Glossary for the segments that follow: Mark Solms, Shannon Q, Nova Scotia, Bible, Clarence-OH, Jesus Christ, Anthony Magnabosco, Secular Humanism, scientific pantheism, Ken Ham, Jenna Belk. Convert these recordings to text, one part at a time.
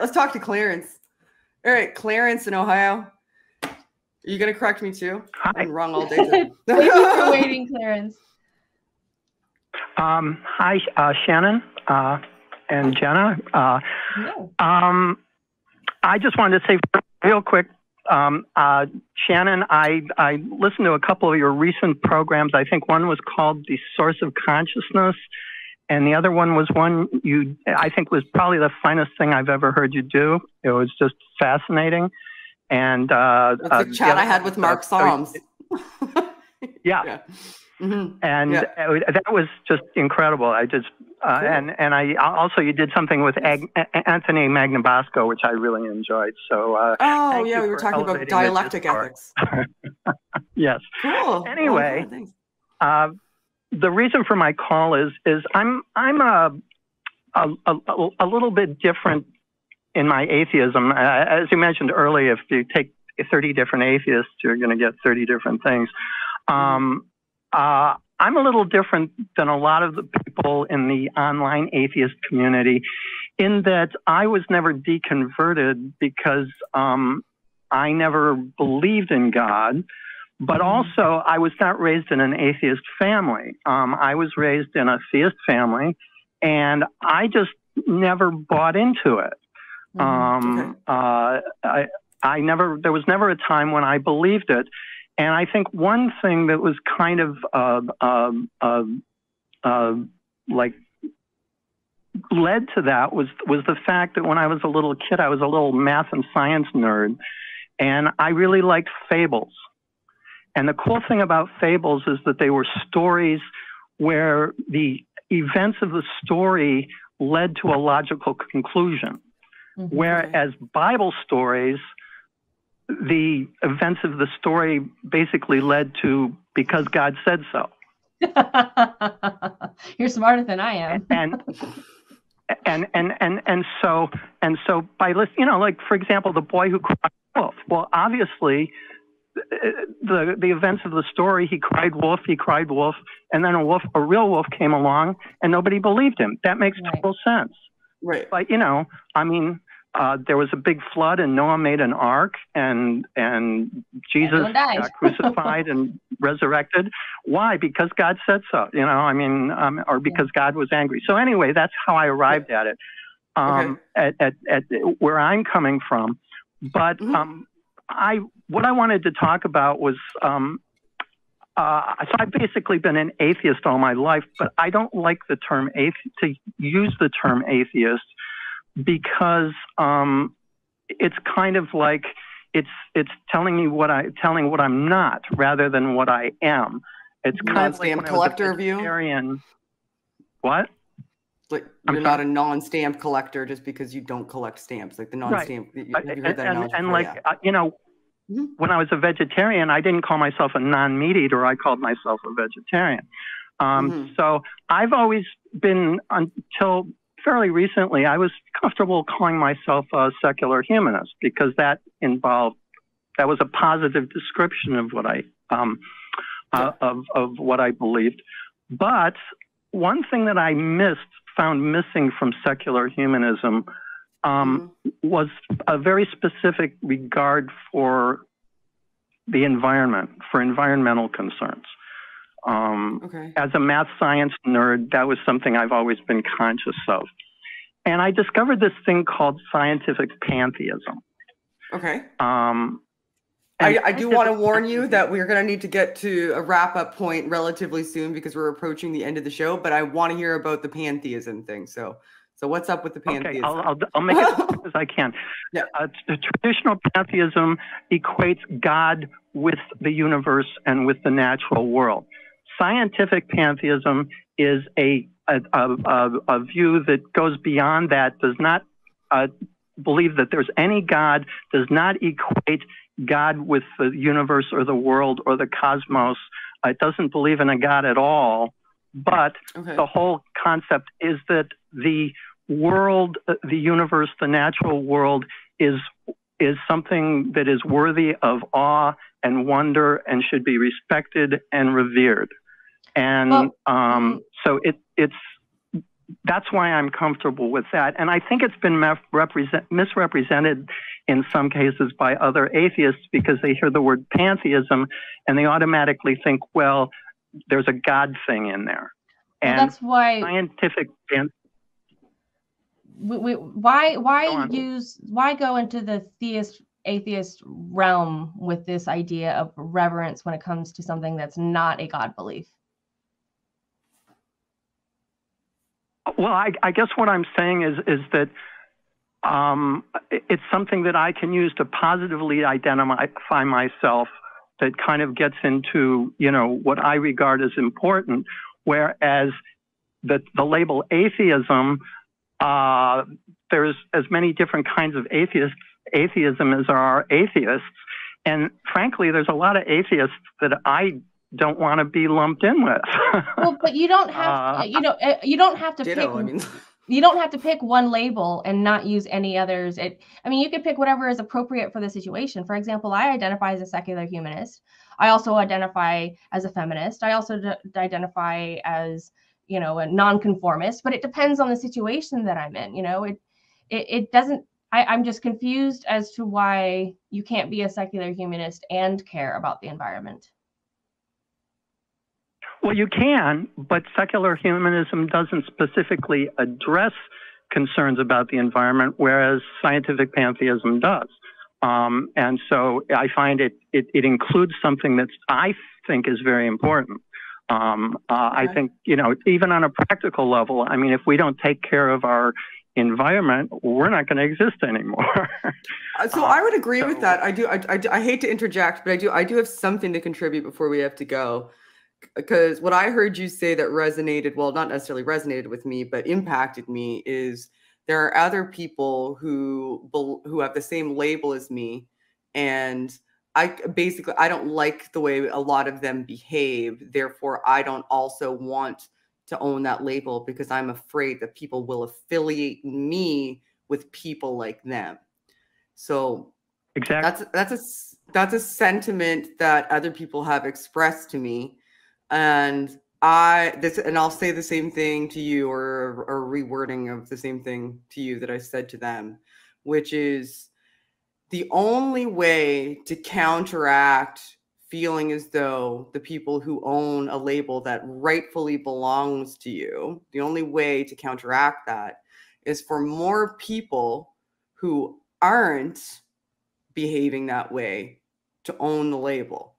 Let's talk to Clarence. All right, Clarence in Ohio. Are you going to correct me too? Hi. I'm wrong all day. Thank you for waiting, Clarence. Hi, Shannon and Jenna. I just wanted to say real quick, Shannon, I listened to a couple of your recent programs. I think one was called The Source of Consciousness, and the other one was one you, I think, was probably the finest thing I've ever heard you do. It was just fascinating. And the chat I had with Mark Solms. Yeah. Mm-hmm. And that was just incredible. I just cool. And I also, you did something with Anthony Magnabosco, which I really enjoyed. So oh yeah, we were talking about dialectic ethics. Yes. Cool. Anyway, cool. The reason for my call is I'm a little bit different in my atheism. As you mentioned earlier, if you take 30 different atheists, you're going to get 30 different things. I'm a little different than a lot of the people in the online atheist community in that I was never deconverted because I never believed in God, but also I was not raised in an atheist family. I was raised in a theist family, and I just never bought into it. I never, there was never a time when I believed it. And I think one thing that was kind of like led to that was the fact that when I was a little kid, I was a little math and science nerd, and I really liked fables. And the cool thing about fables is that they were stories where the events of the story led to a logical conclusion. Mm-hmm. Whereas Bible stories, the events of the story basically led to, because God said so. You're smarter than I am. and so by listening, you know, like for example, The Boy Who Cried Wolf. Well, obviously, the events of the story, he cried wolf, and then a real wolf came along, and nobody believed him. That makes total sense. Right. But you know, I mean, there was a big flood, and Noah made an ark, and Jesus crucified and resurrected. Why? Because God said so. You know, I mean, or because God was angry. So anyway, that's how I arrived at it, at where I'm coming from. But what I wanted to talk about was, so I've basically been an atheist all my life, but I don't like the term to use the term atheist, because it's kind of like it's telling me what I'm not, rather than what I am. It's kind of like a collector view. What? Like you're not a non-stamp collector just because you don't collect stamps, like the non-stamp. Right. You know, when I was a vegetarian, I didn't call myself a non-meat eater. I called myself a vegetarian. So I've always been, until fairly recently, I was comfortable calling myself a secular humanist, because that involved, that was a positive description of what I of what I believed. But one thing that I found missing from secular humanism was a very specific regard for the environment, for environmental concerns. As a math science nerd, that was something I've always been conscious of. And I discovered this thing called scientific pantheism. Okay. I do want to warn you that we're going to need to get to a wrap-up point relatively soon, because we're approaching the end of the show, but I want to hear about the pantheism thing. So what's up with the pantheism? Okay, I'll make it as quick as I can. Yeah. The traditional pantheism equates God with the universe and with the natural world. Scientific pantheism is a view that goes beyond that, does not believe that there's any God, does not equate God with the universe or the world or the cosmos. It doesn't believe in a God at all, but the whole concept is that the world, the universe, the natural world is something that is worthy of awe and wonder and should be respected and revered. And so it's that's why I'm comfortable with that. And I think it's been misrepresented in some cases by other atheists, because they hear the word pantheism and they automatically think, well, there's a God thing in there. And that's why scientific why go into the theist atheist realm with this idea of reverence when it comes to something that's not a God belief? Well, I guess what I'm saying is that it's something that I can use to positively identify myself, that kind of gets into, you know, what I regard as important, whereas the label atheism, there's as many different kinds of atheism as there are atheists. And frankly, there's a lot of atheists that I don't want to be lumped in with. Well, but you don't have, you don't have to pick. I mean, you don't have to pick one label and not use any others. I mean, you can pick whatever is appropriate for the situation. For example, I identify as a secular humanist. I also identify as a feminist. I also identify as, you know, a nonconformist. But it depends on the situation that I'm in. You know, it doesn't. I'm just confused as to why you can't be a secular humanist and care about the environment. Well, you can, but secular humanism doesn't specifically address concerns about the environment, whereas scientific pantheism does. And so I find it includes something that I think is very important. I think, you know, even on a practical level, I mean, if we don't take care of our environment, we're not going to exist anymore. So I would agree with that. I hate to interject, but I do have something to contribute before we have to go. Because what I heard you say that resonated, well, not necessarily resonated with me, but impacted me, is there are other people who have the same label as me. And I don't like the way a lot of them behave. Therefore, I don't also want to own that label because I'm afraid that people will affiliate me with people like them. So exactly. That's a sentiment that other people have expressed to me. And I'll say the same thing to you, or rewording of the same thing to you that I said to them, which is the only way to counteract feeling as though the people who own a label that rightfully belongs to you, the only way to counteract that is for more people who aren't behaving that way to own the label.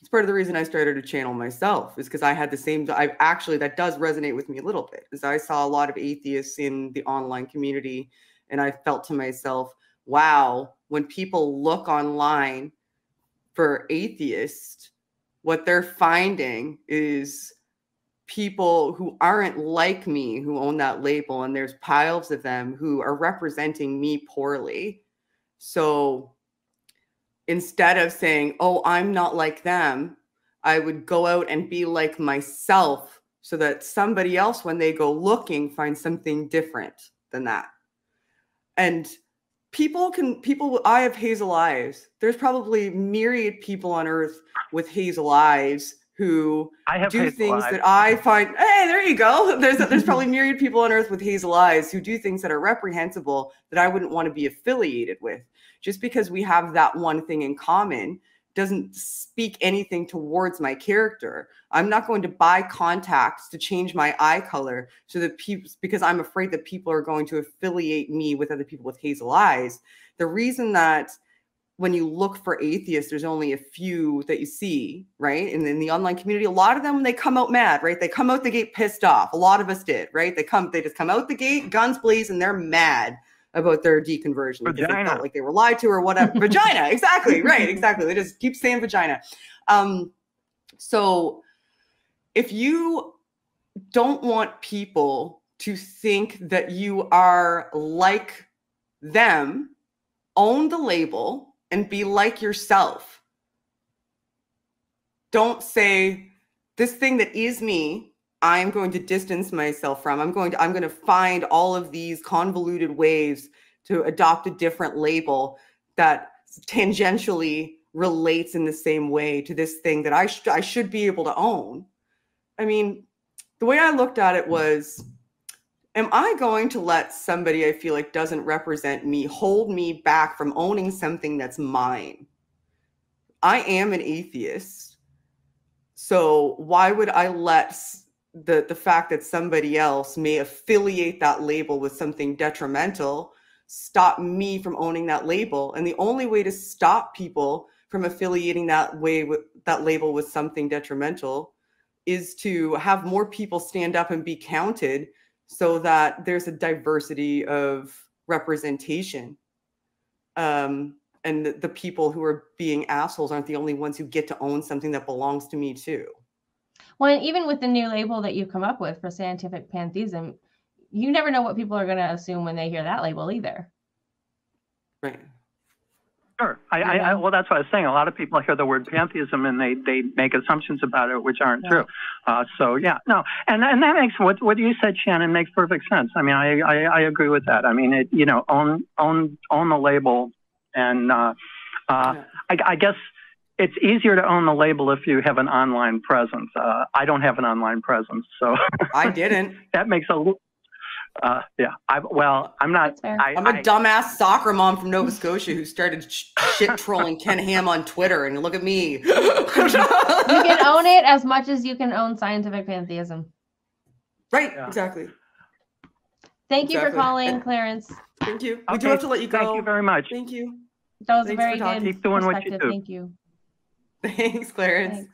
It's part of the reason I started a channel myself, is because I had the same, that does resonate with me a little bit, is I saw a lot of atheists in the online community, and I felt to myself, wow, when people look online for atheists, what they're finding is people who aren't like me, who own that label, and there's piles of them who are representing me poorly. So instead of saying, oh, I'm not like them, I would go out and be like myself so that somebody else, when they go looking, finds something different than that. And I have hazel eyes. There's probably myriad people on earth with hazel eyes who do things that I find, hey, there you go. There's probably myriad people on earth with hazel eyes who do things that are reprehensible that I wouldn't want to be affiliated with. Just because we have that one thing in common doesn't speak anything towards my character. I'm not going to buy contacts to change my eye color so that people, because I'm afraid that people are going to affiliate me with other people with hazel eyes. The reason that when you look for atheists, there's only a few that you see, right? And in the online community, a lot of them, when they come out mad, right? They come out the gate pissed off. A lot of us did, right? They just come out the gate, guns blazing, and they're mad about their deconversion because they felt like they were lied to or whatever. Vagina, exactly, right, exactly. They just keep saying vagina. So if you don't want people to think that you are like them, own the label and be like yourself. Don't say, this thing that is me, I'm going to distance myself from. I'm going to find all of these convoluted ways to adopt a different label that tangentially relates in the same way to this thing that I should be able to own. I mean, the way I looked at it was am I going to let somebody I feel like doesn't represent me hold me back from owning something that's mine? I am an atheist. So why would I let the fact that somebody else may affiliate that label with something detrimental stop me from owning that label? And the only way to stop people from affiliating that label with something detrimental is to have more people stand up and be counted so that there's a diversity of representation. And the people who are being assholes aren't the only ones who get to own something that belongs to me too. Well, and even with the new label that you've come up with for scientific pantheism, you never know what people are going to assume when they hear that label either. Right. Sure. Well, that's what I was saying. A lot of people hear the word pantheism and they make assumptions about it which aren't true. So yeah, no, and that makes what you said, Shannon, makes perfect sense. I mean, I agree with that. I mean, it, you know, own the label, and I guess it's easier to own the label if you have an online presence. I don't have an online presence, so I didn't. That makes a little. Yeah, well, I'm not. I'm a dumbass soccer mom from Nova Scotia who started shit trolling Ken Ham on Twitter, and look at me. You can own it as much as you can own scientific pantheism. Right, yeah. Exactly. Thank you for calling, Clarence. Thank you. We do have to let you go. Thank you very much. Thank you. That was a very good perspective. Keep doing what you do. Thank you. Thanks, Clarence. Thanks.